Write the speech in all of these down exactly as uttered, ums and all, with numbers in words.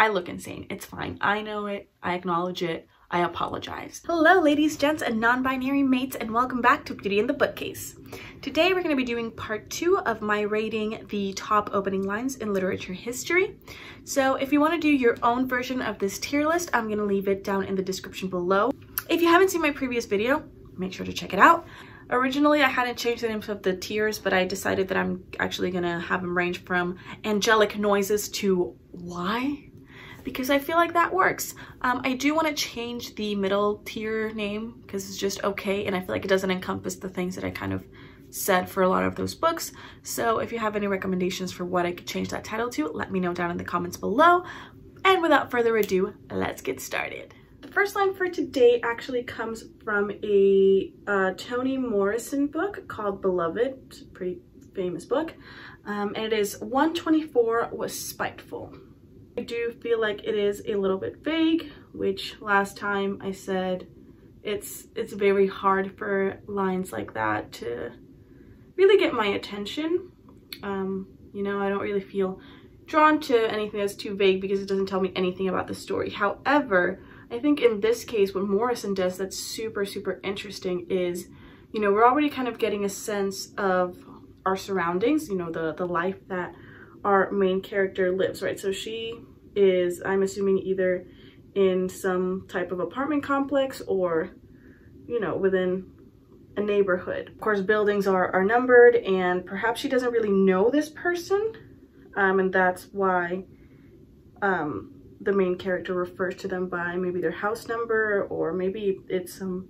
I look insane. It's fine. I know it. I acknowledge it. I apologize. Hello ladies, gents, and non-binary mates, and welcome back to Beauty and the Bookcase. Today we're going to be doing part two of my rating the top opening lines in literature history. So if you want to do your own version of this tier list, I'm going to leave it down in the description below. If you haven't seen my previous video, make sure to check it out. Originally, I hadn't changed the names of the tiers, but I decided that I'm actually going to have them range from angelic noises to why? Because I feel like that works. Um, I do want to change the middle tier name because it's just okay, and I feel like it doesn't encompass the things that I kind of said for a lot of those books. So if you have any recommendations for what I could change that title to, let me know down in the comments below. And without further ado, let's get started. The first line for today actually comes from a uh, Toni Morrison book called Beloved. It's a pretty famous book. Um, and it is one twenty-four was spiteful. I do feel like it is a little bit vague, which last time I said it's it's very hard for lines like that to really get my attention. Um, you know, I don't really feel drawn to anything that's too vague because it doesn't tell me anything about the story. However, I think in this case what Morrison does that's super super interesting is, you know, we're already kind of getting a sense of our surroundings, you know, the the life that our main character lives, right? So she is, I'm assuming, either in some type of apartment complex or, you know, within a neighborhood. Of course, buildings are, are numbered, and perhaps she doesn't really know this person, um, and that's why um, the main character refers to them by maybe their house number, or maybe it's some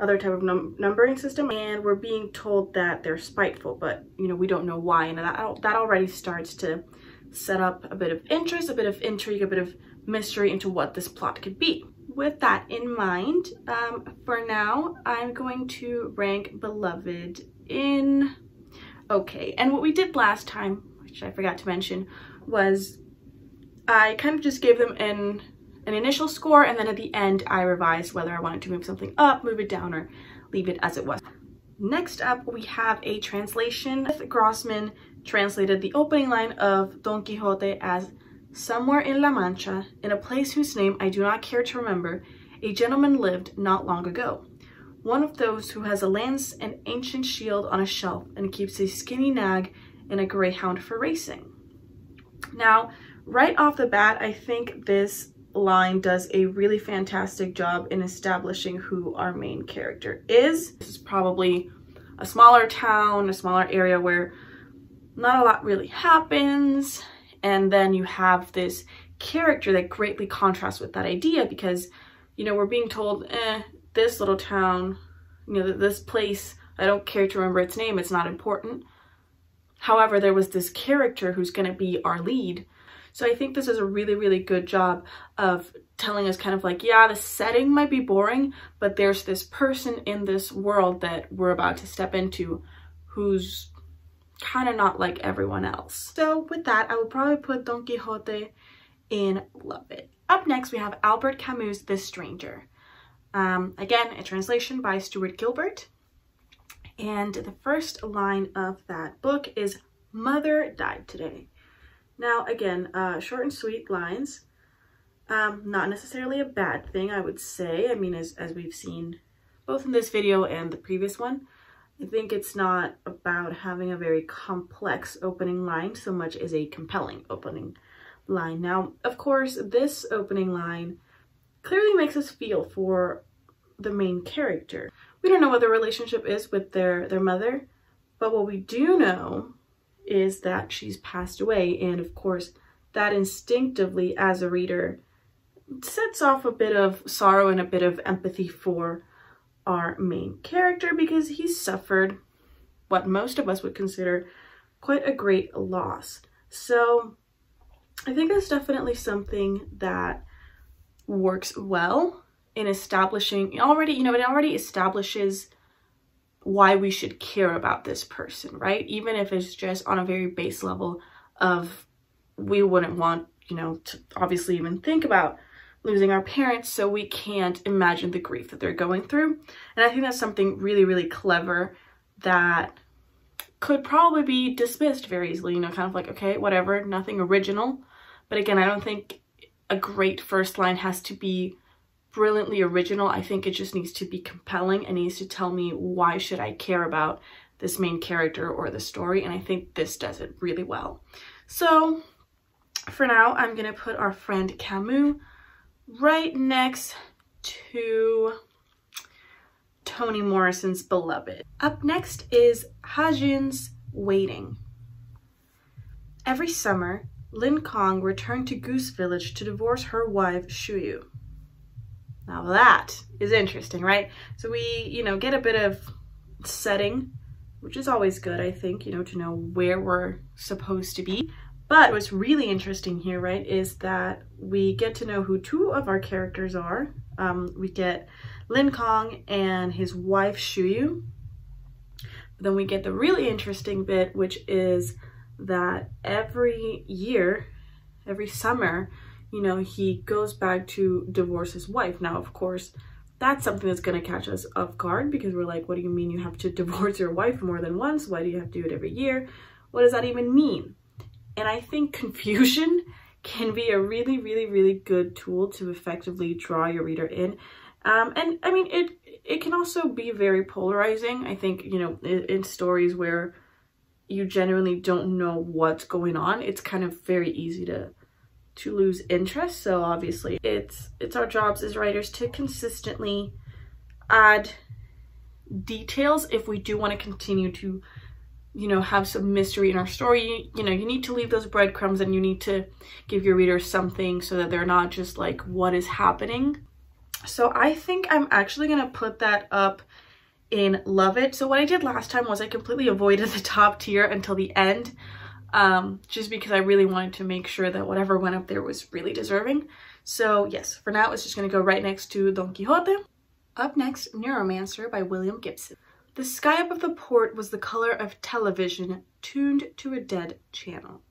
other type of num numbering system. And we're being told that they're spiteful, but you know, we don't know why, and that, that already starts to set up a bit of interest, a bit of intrigue, a bit of mystery into what this plot could be. With that in mind, um, for now, I'm going to rank Beloved in okay. And what we did last time, which I forgot to mention, was I kind of just gave them an an initial score, and then at the end I revised whether I wanted to move something up, move it down, or leave it as it was. Next up we have a translation. Grossman translated the opening line of Don Quixote as "Somewhere in La Mancha, in a place whose name I do not care to remember, a gentleman lived not long ago. One of those who has a lance and ancient shield on a shelf and keeps a skinny nag and a greyhound for racing." Now, right off the bat, I think this line does a really fantastic job in establishing who our main character is. This is probably a smaller town, a smaller area where not a lot really happens, and then you have this character that greatly contrasts with that idea because, you know, we're being told, eh, this little town, you know, this place, I don't care to remember its name, it's not important. However, there was this character who's going to be our lead. So I think this is a really, really good job of telling us kind of like, yeah, the setting might be boring, but there's this person in this world that we're about to step into who's kind of not like everyone else. So with that, I would probably put Don Quixote in Beloved. Up next, we have Albert Camus' The Stranger. Um, again, a translation by Stuart Gilbert. And the first line of that book is, "Mother died today." Now, again, uh, short and sweet lines, um, not necessarily a bad thing, I would say. I mean, as, as we've seen both in this video and the previous one, I think it's not about having a very complex opening line so much as a compelling opening line. Now, of course, this opening line clearly makes us feel for the main character. We don't know what the relationship is with their, their mother, but what we do know is that she's passed away, and of course that instinctively as a reader sets off a bit of sorrow and a bit of empathy for our main character because he's suffered what most of us would consider quite a great loss. So I think that's definitely something that works well in establishing already, you know, it already establishes why we should care about this person, right? Even if it's just on a very base level of we wouldn't want, you know, to obviously even think about losing our parents, so we can't imagine the grief that they're going through. And I think that's something really, really clever that could probably be dismissed very easily, you know, kind of like, okay, whatever, nothing original. But again, I don't think a great first line has to be brilliantly original. I think it just needs to be compelling and needs to tell me why should I care about this main character or the story, and I think this does it really well. So for now, I'm gonna put our friend Camus right next to Toni Morrison's Beloved. Up next is Hajin's Waiting. Every summer, Lin Kong returned to Goose Village to divorce her wife, Shuyu. Now that is interesting, right? So we, you know, get a bit of setting, which is always good, I think, you know, to know where we're supposed to be. But what's really interesting here, right, is that we get to know who two of our characters are. Um, we get Lin Kong and his wife, Shuyu. But then we get the really interesting bit, which is that every year, every summer, you know, he goes back to divorce his wife. Now, of course, that's something that's going to catch us off guard, because we're like, what do you mean you have to divorce your wife more than once? Why do you have to do it every year? What does that even mean? And I think confusion can be a really, really, really good tool to effectively draw your reader in. Um, and I mean, it it can also be very polarizing. I think, you know, in, in stories where you genuinely don't know what's going on, it's kind of very easy to to lose interest. So obviously it's it's our jobs as writers to consistently add details if we do want to continue to, you know, have some mystery in our story. You, you know, you need to leave those breadcrumbs, and you need to give your reader something so that they're not just like, what is happening? So I think I'm actually going to put that up in Love It. So what I did last time was I completely avoided the top tier until the end, um, just because I really wanted to make sure that whatever went up there was really deserving. So yes, for now, it's just going to go right next to Don Quixote. Up next, Neuromancer by William Gibson. The sky above the port was the color of television tuned to a dead channel.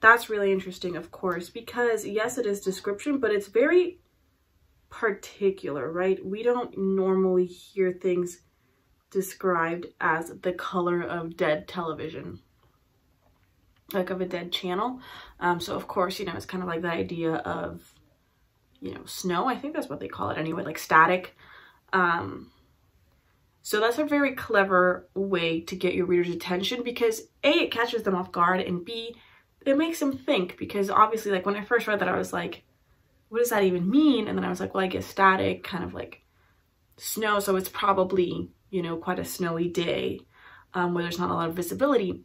That's really interesting, of course, because yes, it is description, but it's very particular, right? We don't normally hear things described as the color of dead television, like of a dead channel. Um, so of course, you know, it's kind of like the idea of, you know, snow. I think that's what they call it anyway, like static. Um, so that's a very clever way to get your reader's attention, because A, it catches them off guard, and B, it makes them think, because obviously, like when I first read that, I was like, what does that even mean? And then I was like, well, I guess static, kind of like snow. So it's probably, you know, quite a snowy day um, where there's not a lot of visibility.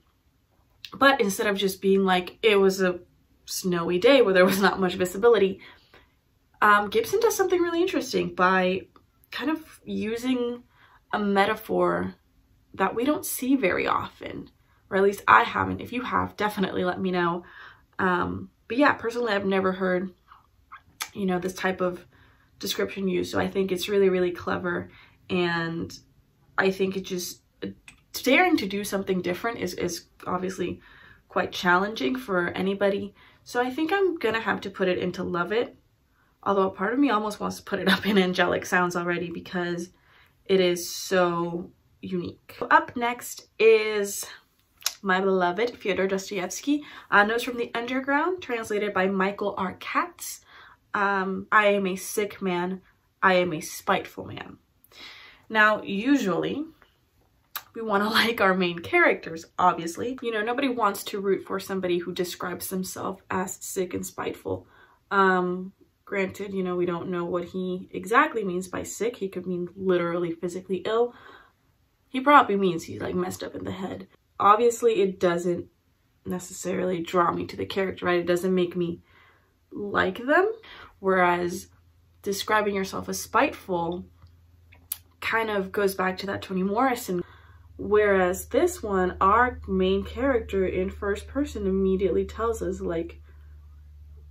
But instead of just being like, it was a snowy day where there was not much visibility, um, Gibson does something really interesting by kind of using a metaphor that we don't see very often, or at least I haven't. If you have, definitely let me know. Um, but yeah, personally, I've never heard, you know, this type of description used. So I think it's really, really clever. And I think it just, daring to do something different is, is obviously quite challenging for anybody. So I think I'm gonna have to put it into Love It. Although part of me almost wants to put it up in Angelic Sounds already, because it is so unique. Up next is my beloved Fyodor Dostoevsky, uh, Notes from the Underground, translated by Michael R. Katz. Um, I am a sick man, I am a spiteful man. Now, usually we want to like our main characters, obviously. You know, nobody wants to root for somebody who describes themselves as sick and spiteful. Um, granted, you know, we don't know what he exactly means by sick. He could mean literally physically ill. He probably means he's like messed up in the head. Obviously, it doesn't necessarily draw me to the character, right? It doesn't make me like them, whereas describing yourself as spiteful kind of goes back to that Toni Morrison, whereas this one, our main character in first person immediately tells us, like,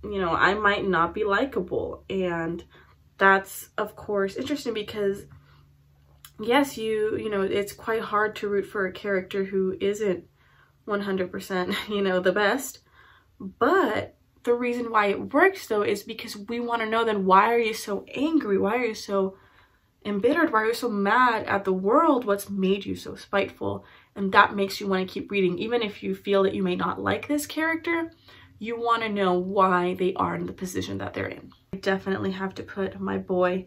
you know, I might not be likable. And that's of course interesting, because yes, you you know, it's quite hard to root for a character who isn't one hundred percent, you know, the best. But the reason why it works, though, is because we want to know then, why are you so angry? Why are you so embittered? Why are you so mad at the world? What's made you so spiteful? And that makes you want to keep reading. Even if you feel that you may not like this character, you want to know why they are in the position that they're in. I definitely have to put my boy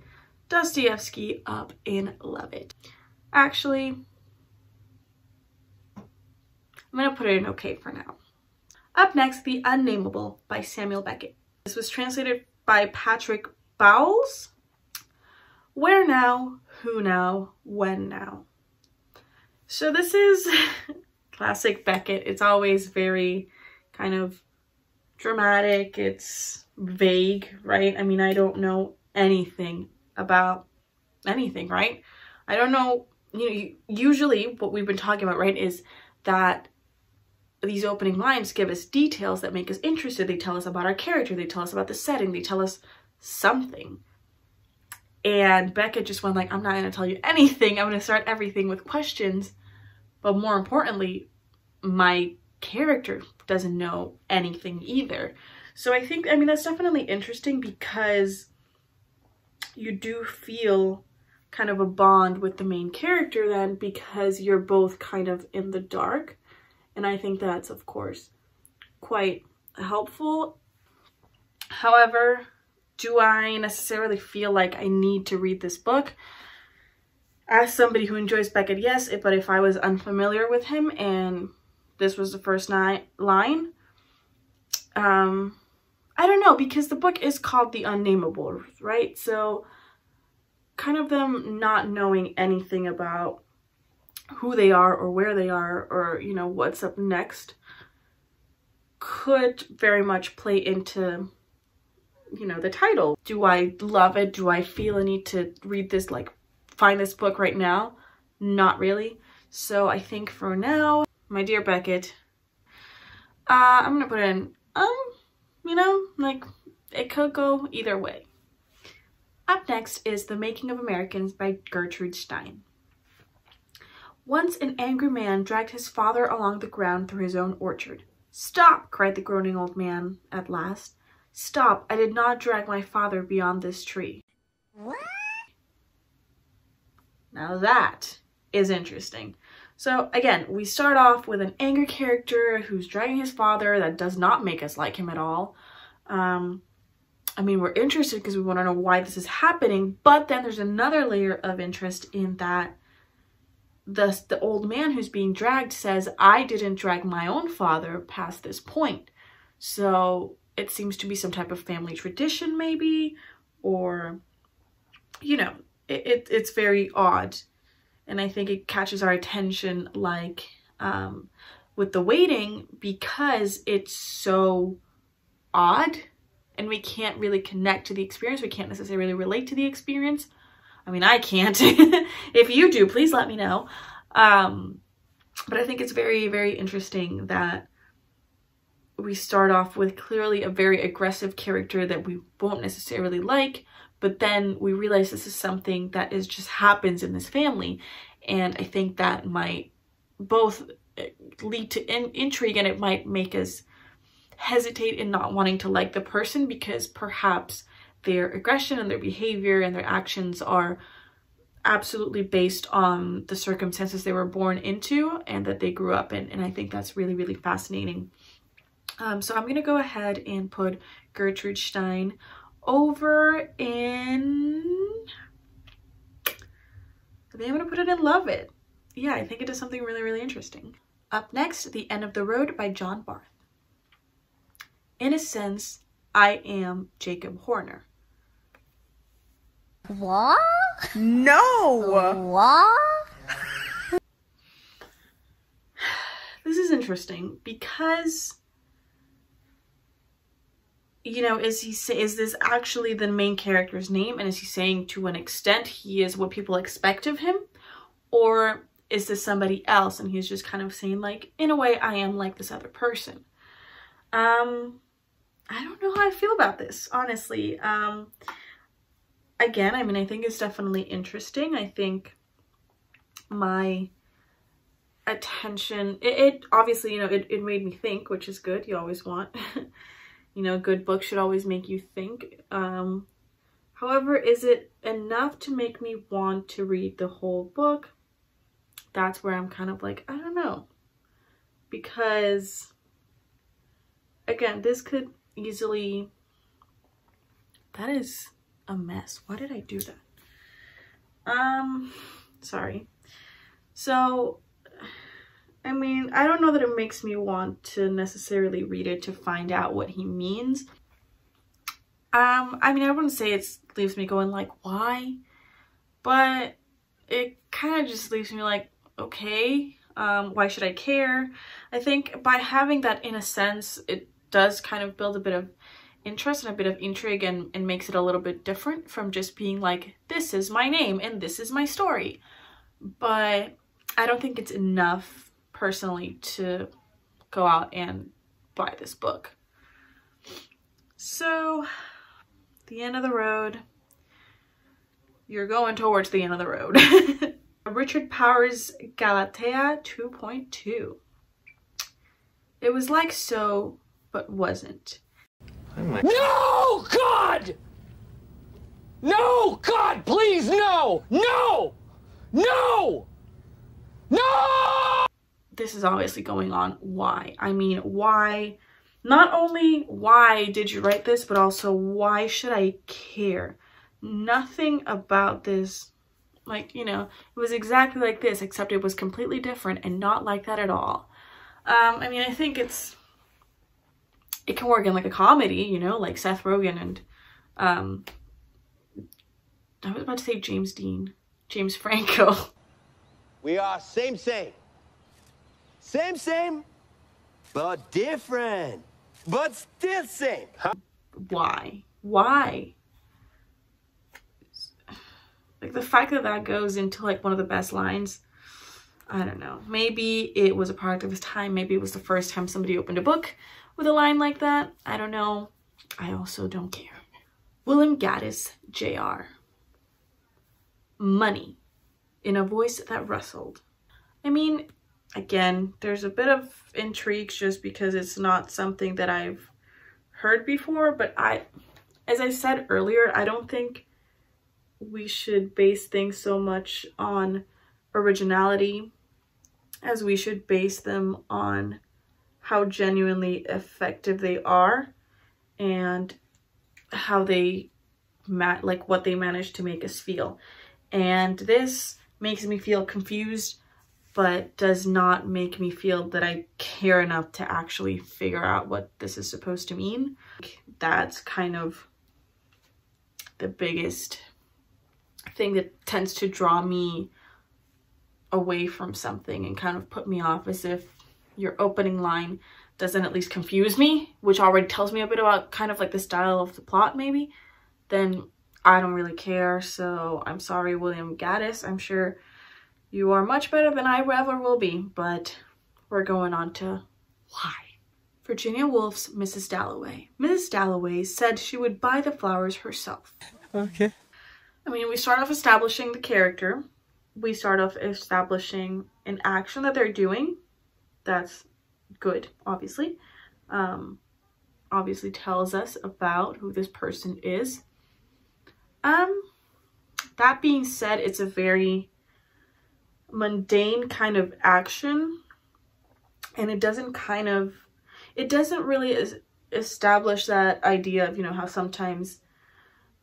Dostoevsky up in Love It. Actually, I'm going to put it in okay for now. Up next, The Unnamable by Samuel Beckett. This was translated by Patrick Bowles. Where now, who now, when now. So this is classic Beckett. It's always very kind of dramatic. It's vague, right? I mean, I don't know anything about anything, right? I don't know, you know, usually what we've been talking about, right, is that these opening lines give us details that make us interested. They tell us about our character. They tell us about the setting. They tell us something. And Beckett just went like, I'm not going to tell you anything. I'm going to start everything with questions. But more importantly, my character doesn't know anything either. So I think, I mean, that's definitely interesting because you do feel kind of a bond with the main character then, because you're both kind of in the dark. And I think that's, of course, quite helpful. However, do I necessarily feel like I need to read this book? As somebody who enjoys Beckett, yes, but if I was unfamiliar with him and this was the first ni- line, um, I don't know, because the book is called The Unnamable, right? So kind of them not knowing anything about who they are or where they are or, you know, what's up next could very much play into, you know, the title. Do I love it? Do I feel a need to read this, like find this book right now? Not really. So I think for now, my dear Beckett, uh, I'm gonna put in, um, you know, like it could go either way. Up next is The Making of Americans by Gertrude Stein. Once an angry man dragged his father along the ground through his own orchard. "Stop!" cried the groaning old man at last. "Stop! I did not drag my father beyond this tree." What? Now that is interesting. So again, we start off with an angry character who's dragging his father. That does not make us like him at all. Um, I mean, we're interested because we want to know why this is happening, but then there's another layer of interest in that The, the old man who's being dragged says, I didn't drag my own father past this point. So it seems to be some type of family tradition maybe, or, you know, it, it, it's very odd. And I think it catches our attention like um, with the Waiting, because it's so odd and we can't really connect to the experience. We can't necessarily relate to the experience. I mean, I can't. If you do, please let me know. Um, but I think it's very, very interesting that we start off with clearly a very aggressive character that we won't necessarily like, but then we realize this is something that is just happens in this family. And I think that might both lead to in intrigue, and it might make us hesitate in not wanting to like the person because perhaps their aggression and their behavior and their actions are absolutely based on the circumstances they were born into and that they grew up in. And I think that's really, really fascinating. Um, so I'm going to go ahead and put Gertrude Stein over in... I think I'm going to put it in Love It. Yeah, I think it does something really, really interesting. Up next, The End of the Road by John Barth. In a sense, I am Jacob Horner. What? No! What? This is interesting because, you know, is he say, is this actually the main character's name? And is he saying to an extent he is what people expect of him? Or is this somebody else? And he's just kind of saying like, in a way, I am like this other person. Um... I don't know how I feel about this, honestly. Um, again, I mean, I think it's definitely interesting. I think my attention, it, it obviously, you know, it, it made me think, which is good. You always want, you know, good books should always make you think. Um, however, is it enough to make me want to read the whole book? That's where I'm kind of like, I don't know, because... again, this could easily... That is a mess. Why did I do that? Um, sorry. So, I mean, I don't know that it makes me want to necessarily read it to find out what he means. Um, I mean, I wouldn't say it leaves me going like, why? But it kind of just leaves me like, okay, um, why should I care? I think by having that, in a sense, it does kind of build a bit of interest and a bit of intrigue, and, and makes it a little bit different from just being like, this is my name and this is my story. But I don't think it's enough personally to go out and buy this book. So, The End of the Road. You're going towards the end of the road. Richard Powers' Galatea two point two. It was like so, but wasn't. Like, no, God! No, God, please, no! No! No! No! This is obviously going on. Why? I mean, why? Not only why did you write this, but also why should I care? Nothing about this, like, you know, it was exactly like this, except it was completely different and not like that at all. Um, I mean, I think it's... It can work in like a comedy, you know, like Seth Rogen and um I was about to say James Dean, James Franco. We are same same. Same same, but different. But still same. Huh? Why? Why? Like the fact that that goes into like one of the best lines, I don't know. Maybe it was a product of his time, maybe it was the first time somebody opened a book with a line like that. I don't know. I also don't care. William Gaddis, Junior Money, in a voice that rustled. I mean, again, there's a bit of intrigue just because it's not something that I've heard before, but I, as I said earlier, I don't think we should base things so much on originality as we should base them on how genuinely effective they are and how they mat like what they manage to make us feel. And this makes me feel confused, but does not make me feel that I care enough to actually figure out what this is supposed to mean. That's kind of the biggest thing that tends to draw me away from something and kind of put me off, as if your opening line doesn't at least confuse me, which already tells me a bit about kind of like the style of the plot maybe, then I don't really care. So I'm sorry, William Gaddis. I'm sure you are much better than I ever will be, but we're going on to why. Virginia Woolf's Missus Dalloway. Missus Dalloway said she would buy the flowers herself. Okay. I mean, we start off establishing the character. We start off establishing an action that they're doing. That's good, obviously. Um, obviously tells us about who this person is. Um, that being said, it's a very mundane kind of action, and it doesn't kind of, it doesn't really es- establish that idea of, you know, how sometimes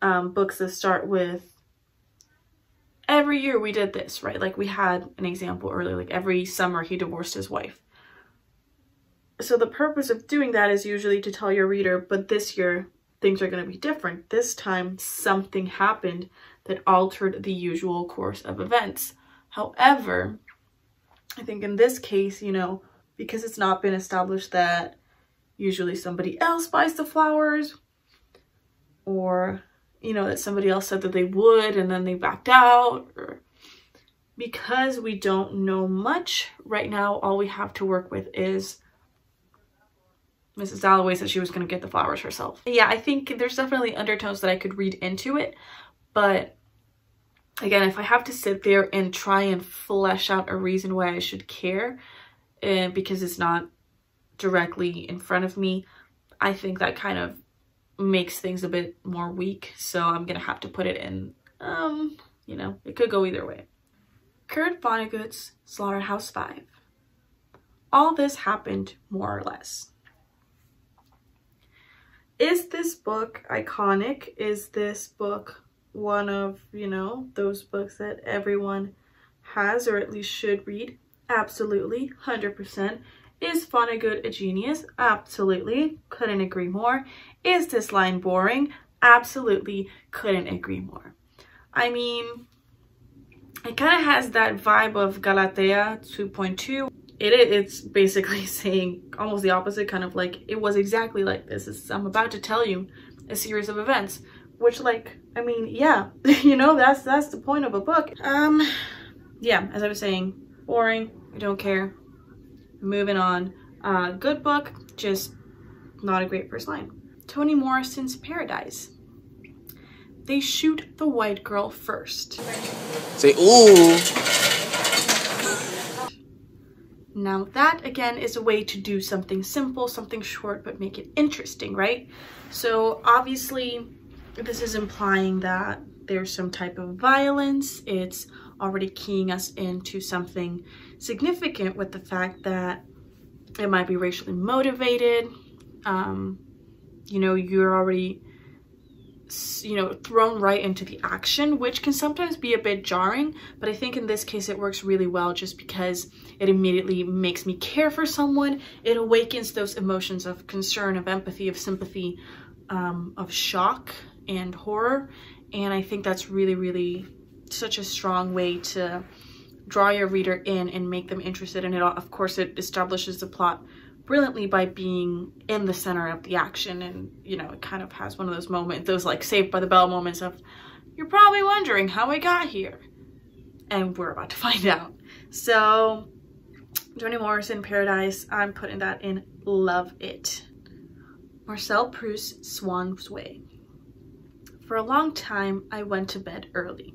um, books that start with, every year we did this, right? Like we had an example earlier, like every summer he divorced his wife. So the purpose of doing that is usually to tell your reader, but this year things are going to be different. This time something happened that altered the usual course of events. However, I think in this case, you know, because it's not been established that usually somebody else buys the flowers, or, you know, that somebody else said that they would and then they backed out, or because we don't know much right now, all we have to work with is Missus Dalloway said she was going to get the flowers herself. Yeah, I think there's definitely undertones that I could read into it. But again, if I have to sit there and try and flesh out a reason why I should care, and uh, because it's not directly in front of me, I think that kind of makes things a bit more weak. So I'm going to have to put it in, um, you know, it could go either way. Kurt Vonnegut's Slaughterhouse Five. All this happened more or less. Is this book iconic? Is this book one of, you know, those books that everyone has or at least should read? Absolutely, one hundred percent. Is Vonnegut a genius? Absolutely, couldn't agree more. Is this line boring? Absolutely, couldn't agree more. I mean, it kind of has that vibe of Galatea two point two. It, it's basically saying almost the opposite, kind of like, it was exactly like this. It's, I'm about to tell you a series of events, which, like, I mean, yeah, you know, that's that's the point of a book. Um, yeah, as I was saying, boring, I don't care. Moving on. Uh, good book, just not a great first line. Toni Morrison's Paradise. They shoot the white girl first. Say, ooh. Now that, again, is a way to do something simple, something short, but make it interesting, right? So obviously, this is implying that there's some type of violence. It's already keying us into something significant with the fact that it might be racially motivated. Um, you know, you're already, you know, thrown right into the action, which can sometimes be a bit jarring, but I think in this case it works really well just because it immediately makes me care for someone. It awakens those emotions of concern, of empathy, of sympathy, um, of shock and horror. And I think that's really, really such a strong way to draw your reader in and make them interested in it. Of course, it establishes the plot brilliantly by being in the center of the action, and, you know, it kind of has one of those moments, those like Saved by the Bell moments of, you're probably wondering how I got here, and we're about to find out. So Toni Morrison, Paradise, I'm putting that in. Love it. Marcel Proust, Swan's Way. For a long time, I went to bed early.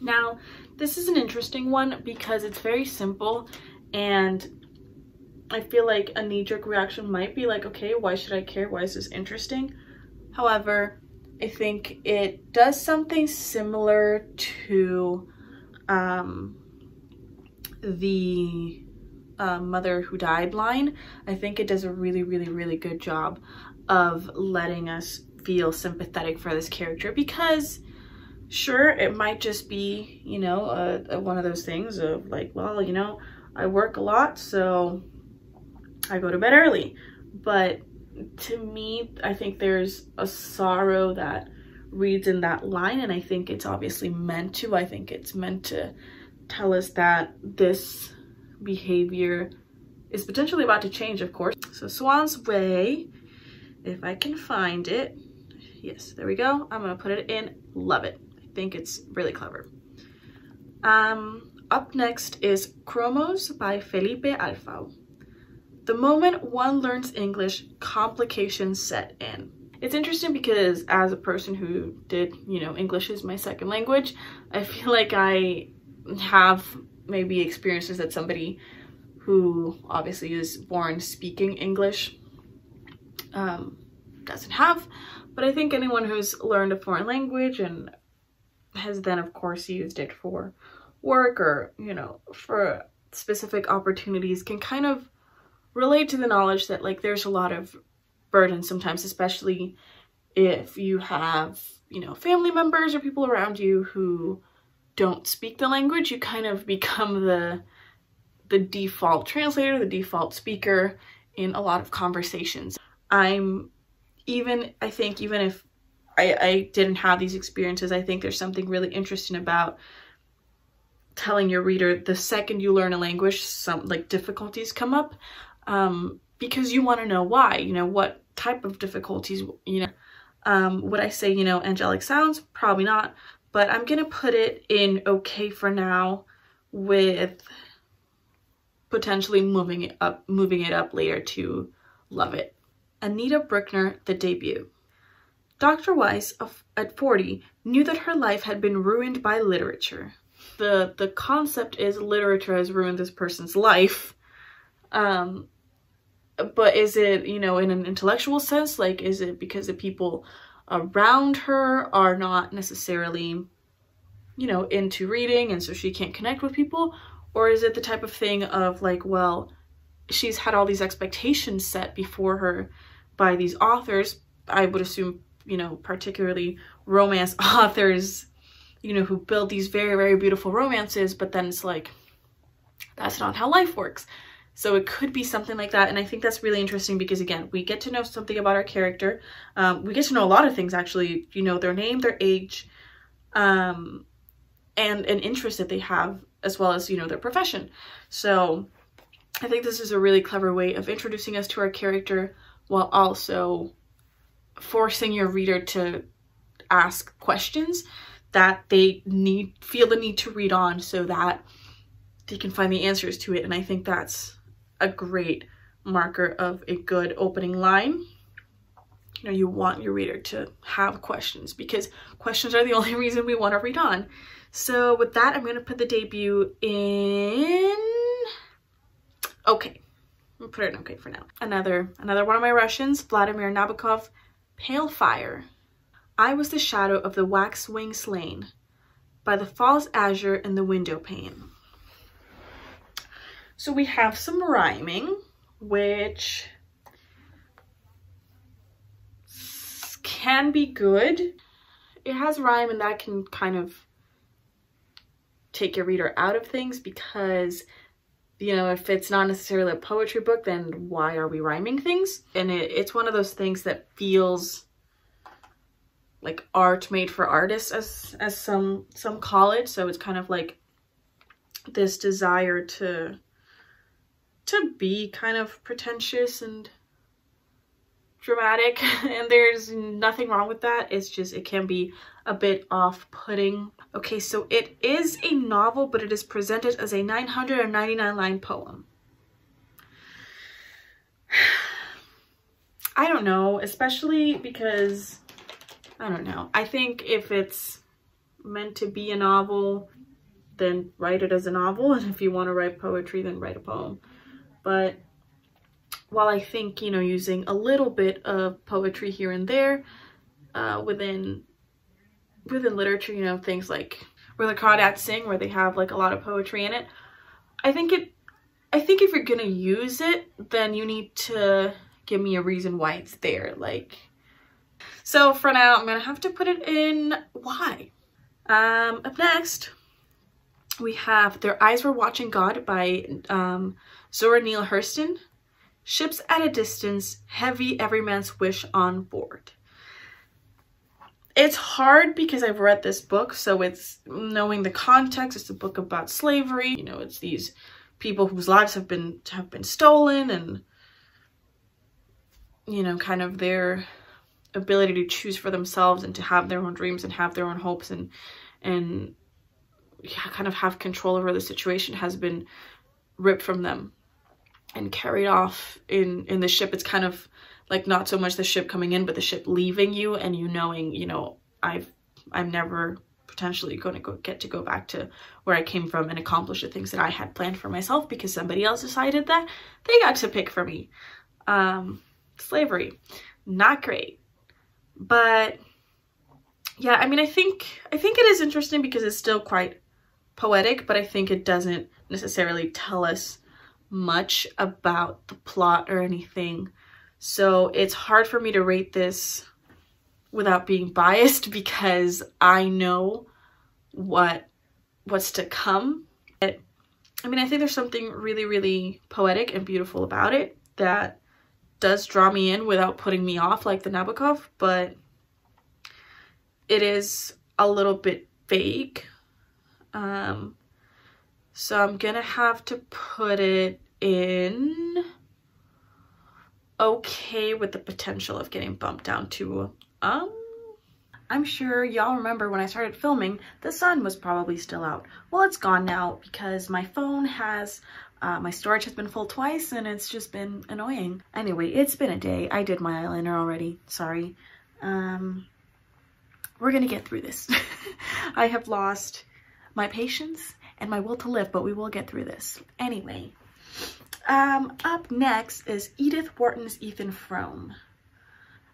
Now, this is an interesting one because it's very simple, and I feel like a knee-jerk reaction might be like, okay, why should I care? Why is this interesting? However, I think it does something similar to um, the uh, Mother Who Died line. I think it does a really, really, really good job of letting us feel sympathetic for this character because, sure, it might just be, you know, uh, one of those things of like, well, you know, I work a lot, so I go to bed early. But to me, I think there's a sorrow that reads in that line, and I think it's obviously meant to. I think it's meant to tell us that this behavior is potentially about to change, of course. So Swan's Way, if I can find it. Yes, there we go. I'm gonna put it in. Love it. I think it's really clever. Um, up next is Chromos by Felipe Alfau. The moment one learns English, complications set in. It's interesting because as a person who did, you know, English is my second language, I feel like I have maybe experiences that somebody who obviously is born speaking English um, doesn't have. But I think anyone who's learned a foreign language and has then of course used it for work or, you know, for specific opportunities can kind of relate to the knowledge that like there's a lot of burden sometimes, especially if you have, you know, family members or people around you who don't speak the language. You kind of become the the default translator, the default speaker in a lot of conversations. I'm even, I think even if I, I didn't have these experiences, I think there's something really interesting about telling your reader the second you learn a language, some like difficulties come up, um, because you want to know why, you know, what type of difficulties, you know. Um, would I say, you know, angelic sounds? Probably not, but I'm going to put it in okay for now with potentially moving it up, moving it up later to love it. Anita Bruckner, The Debut. Doctor Weiss, at forty, knew that her life had been ruined by literature. The, the concept is literature has ruined this person's life. Um, but is it, you know, in an intellectual sense? Like, is it because the people around her are not necessarily, you know, into reading and so she can't connect with people? Or is it the type of thing of like, well, she's had all these expectations set before her by these authors, I would assume, you know, particularly romance authors, you know, who build these very, very beautiful romances, but then it's like, that's not how life works. So it could be something like that. And I think that's really interesting because, again, we get to know something about our character. Um, we get to know a lot of things, actually, you know, their name, their age, um, and an interest that they have, as well as, you know, their profession. So I think this is a really clever way of introducing us to our character while also forcing your reader to ask questions that they need, feel the need to read on so that they can find the answers to it. And I think that's a great marker of a good opening line. You know, you want your reader to have questions because questions are the only reason we want to read on. So with that, I'm going to put The Debut in okay. I'll put it in okay for now. Another, another one of my Russians, Vladimir Nabokov, Pale Fire. I was the shadow of the waxwing slain by the fall's azure in the window pane. So we have some rhyming, which can be good. It has rhyme, and that can kind of take your reader out of things because, you know, if it's not necessarily a poetry book, then why are we rhyming things? And it, it's one of those things that feels like art made for artists, as as some some call it. So it's kind of like this desire to to be kind of pretentious and dramatic, and there's nothing wrong with that. It's just, it can be a bit off-putting. Okay, so it is a novel, but it is presented as a nine hundred ninety-nine line poem. I don't know, especially because, I don't know. I think if it's meant to be a novel, then write it as a novel. And if you want to write poetry, then write a poem. But while I think, you know, using a little bit of poetry here and there uh, within within literature, you know, things like Where the Crawdads Sing, where they have like a lot of poetry in it, I think it, I think if you're gonna use it, then you need to give me a reason why it's there. Like, so for now, I'm gonna have to put it in why. Um, up next, we have Their Eyes Were Watching God by um, Zora Neale Hurston. Ships at a distance, heavy every man's wish on board. It's hard because I've read this book, so it's knowing the context. It's a book about slavery. You know, it's these people whose lives have been have been stolen, and, you know, kind of their ability to choose for themselves and to have their own dreams and have their own hopes and and kind of have control over the situation has been ripped from them and carried off in in the ship. It's kind of like not so much the ship coming in, but the ship leaving you, and you knowing, you know, I've I'm never potentially going to go get to go back to where I came from and accomplish the things that I had planned for myself because somebody else decided that they got to pick for me. Um, slavery, not great, but yeah, I mean, I think I think it is interesting because it's still quite poetic, but I think it doesn't necessarily tell us much about the plot or anything. So it's hard for me to rate this without being biased because I know what what's to come. It, I mean, I think there's something really, really poetic and beautiful about it that does draw me in without putting me off like the Nabokov, but it is a little bit vague. Um, so I'm gonna have to put it in okay with the potential of getting bumped down to um I'm sure y'all remember when I started filming, the sun was probably still out. Well, it's gone now because my phone has uh, my storage has been full twice and it's just been annoying. Anyway, it's been a day. I did my eyeliner already, sorry. Um we're gonna get through this. I have lost my patience and my will to live, but we will get through this anyway. Um, up next is Edith Wharton's Ethan Frome.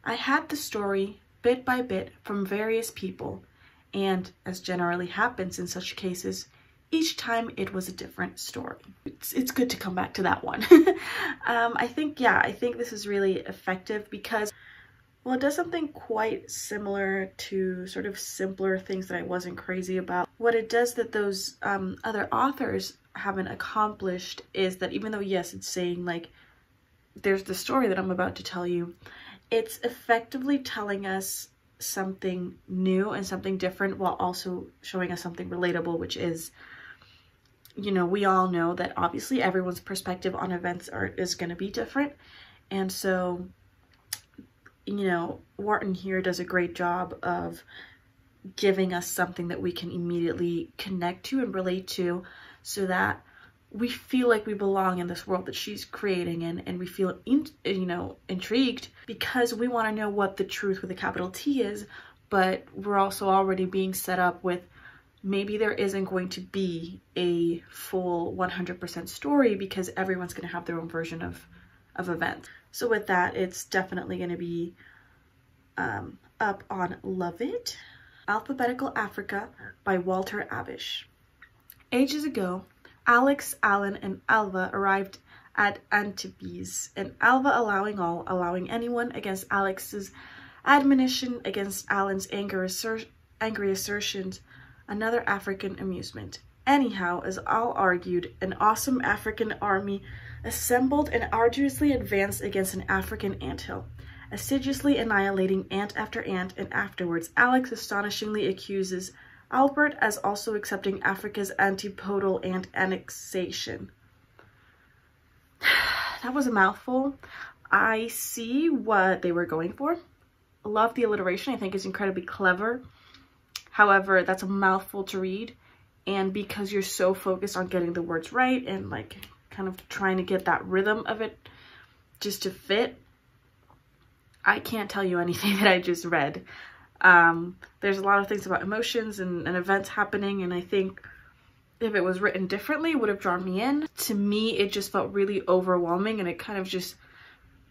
I had the story bit by bit from various people, and as generally happens in such cases, each time it was a different story. It's, it's good to come back to that one. um, I think, yeah, I think this is really effective because Well, it does something quite similar to sort of simpler things that I wasn't crazy about. What it does that those um, other authors haven't accomplished is that even though, yes, it's saying like, there's the story that I'm about to tell you, it's effectively telling us something new and something different while also showing us something relatable, which is, you know, we all know that obviously everyone's perspective on events are, is going to be different. And so, you know, Wharton here does a great job of giving us something that we can immediately connect to and relate to so that we feel like we belong in this world that she's creating, and, and we feel, in, you know, intrigued because we want to know what the truth with a capital T is, but we're also already being set up with maybe there isn't going to be a full one hundred percent story because everyone's going to have their own version of, of events. So with that, it's definitely going to be um, up on Love It. Alphabetical Africa by Walter Abish. Ages ago, Alex, Alan, and Alva arrived at Antibes, and Alva, allowing all, allowing anyone, against Alex's admonition, against Alan's anger asser angry assertions, another African amusement. Anyhow, as all argued, an awesome African army assembled and arduously advanced against an African anthill, assiduously annihilating ant after ant, and afterwards Alex astonishingly accuses Albert as also accepting Africa's antipodal and annexation. That was a mouthful. I see what they were going for. Love the alliteration. I think it's incredibly clever. However, that's a mouthful to read. And because you're so focused on getting the words right and like kind of trying to get that rhythm of it just to fit, I can't tell you anything that I just read. Um, there's a lot of things about emotions and, and events happening, and I think if it was written differently, it would have drawn me in. To me, it just felt really overwhelming, and it kind of just,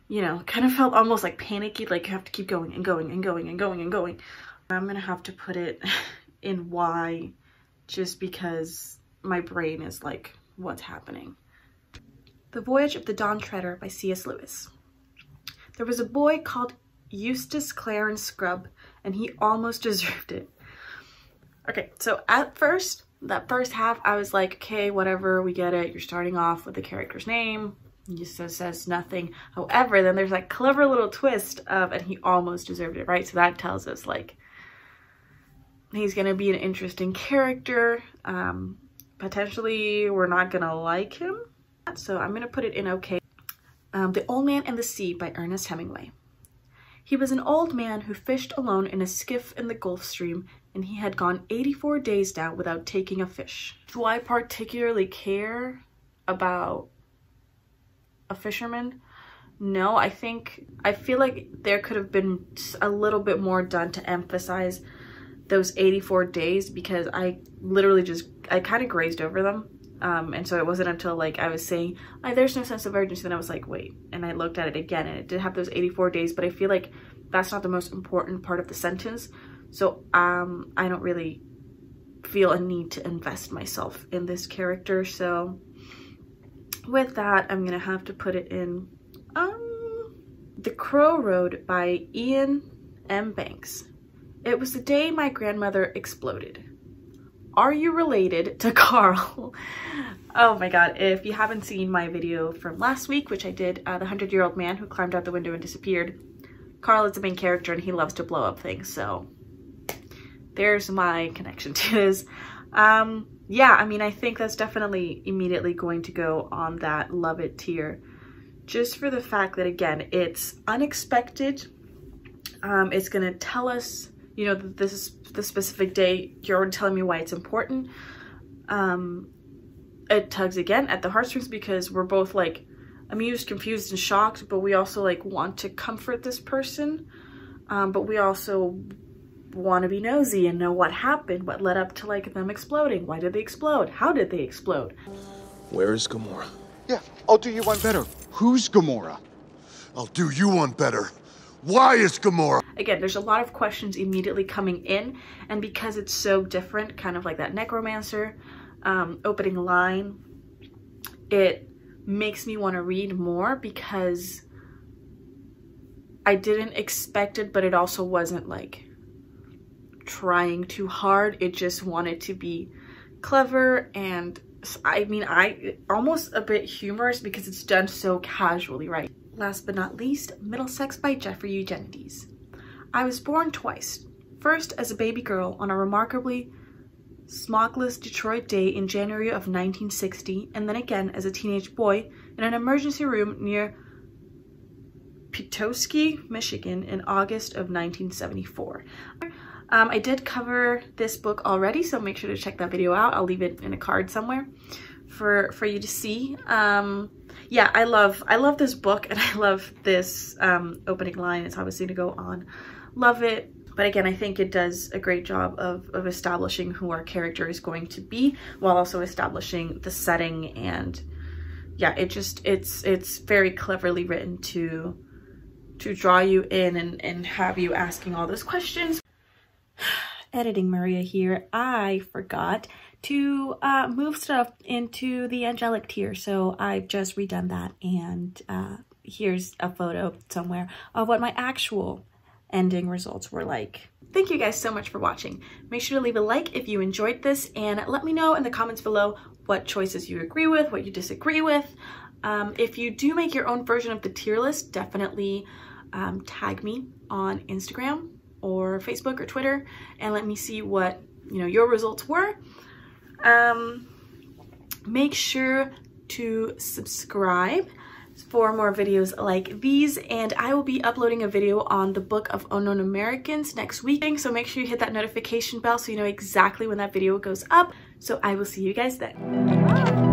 you know, kind of felt almost like panicky, like you have to keep going and going and going and going and going. I'm gonna have to put it in Y, just because my brain is like, what's happening? The Voyage of the Dawn Treader by C S Lewis. There was a boy called Eustace Clarence Scrubb, and he almost deserved it. Okay, so at first, that first half, I was like, okay, whatever, we get it. You're starting off with the character's name. He says, says nothing. However, then there's that clever little twist of, and he almost deserved it, right? So that tells us, like, he's going to be an interesting character. Um, potentially, we're not going to like him. So I'm going to put it in okay. Um, The Old Man and the Sea by Ernest Hemingway. He was an old man who fished alone in a skiff in the Gulf Stream, and he had gone eighty-four days now without taking a fish. Do I particularly care about a fisherman? No, I think, I feel like there could have been a little bit more done to emphasize those eighty-four days, because I literally just, I kind of grazed over them. Um, and so it wasn't until like I was saying, oh, there's no sense of urgency, then I was like, wait, and I looked at it again, and it did have those eighty-four days, but I feel like that's not the most important part of the sentence. So um, I don't really feel a need to invest myself in this character. So with that, I'm gonna have to put it in um, The Crow Road by Ian M. Banks. It was the day my grandmother exploded. Are you related to Carl? Oh my god, if you haven't seen my video from last week, which I did, uh, the hundred-year-old man who climbed out the window and disappeared, Carl is the main character and he loves to blow up things, so there's my connection to this. Um, yeah, I mean, I think that's definitely immediately going to go on that Love It tier, just for the fact that, again, it's unexpected. Um, it's gonna tell us, you know, this is the specific day, you're telling me why it's important. Um, it tugs again at the heartstrings because we're both like amused, confused, and shocked, but we also like want to comfort this person. Um, but we also want to be nosy and know what happened, what led up to like them exploding. Why did they explode? How did they explode? Where is Gamora? Yeah, I'll do you one better. Who's Gamora? I'll do you one better. Why is Gamora? Again, there's a lot of questions immediately coming in, and because it's so different, kind of like that Necromancer um, opening line, it makes me want to read more because I didn't expect it, but it also wasn't like trying too hard. It just wanted to be clever, and I mean, I almost a bit humorous because it's done so casually, right? Last but not least, Middlesex by Geoffrey Eugenides. I was born twice. First as a baby girl on a remarkably smogless Detroit day in January of nineteen sixty, and then again as a teenage boy in an emergency room near Petoskey, Michigan in August of nineteen seventy-four. Um, I did cover this book already, so make sure to check that video out. I'll leave it in a card somewhere for for you to see. Um, yeah, I love I love this book, and I love this um, opening line. It's obviously to go on. Love it. But again, I think it does a great job of, of establishing who our character is going to be while also establishing the setting. And yeah, it just it's it's very cleverly written to to draw you in and, and have you asking all those questions. Editing Maria here. I forgot to uh, move stuff into the angelic tier, so I've just redone that, and uh, here's a photo somewhere of what my actual ending results were like. Thank you guys so much for watching. Make sure to leave a like if you enjoyed this, and let me know in the comments below what choices you agree with, what you disagree with. Um, if you do make your own version of the tier list, definitely um, tag me on Instagram or Facebook or Twitter and let me see what, you know, your results were. Um, make sure to subscribe for more videos like these, and I will be uploading a video on the Book of Unknown Americans next week, so make sure you hit that notification bell so you know exactly when that video goes up. So I will see you guys then.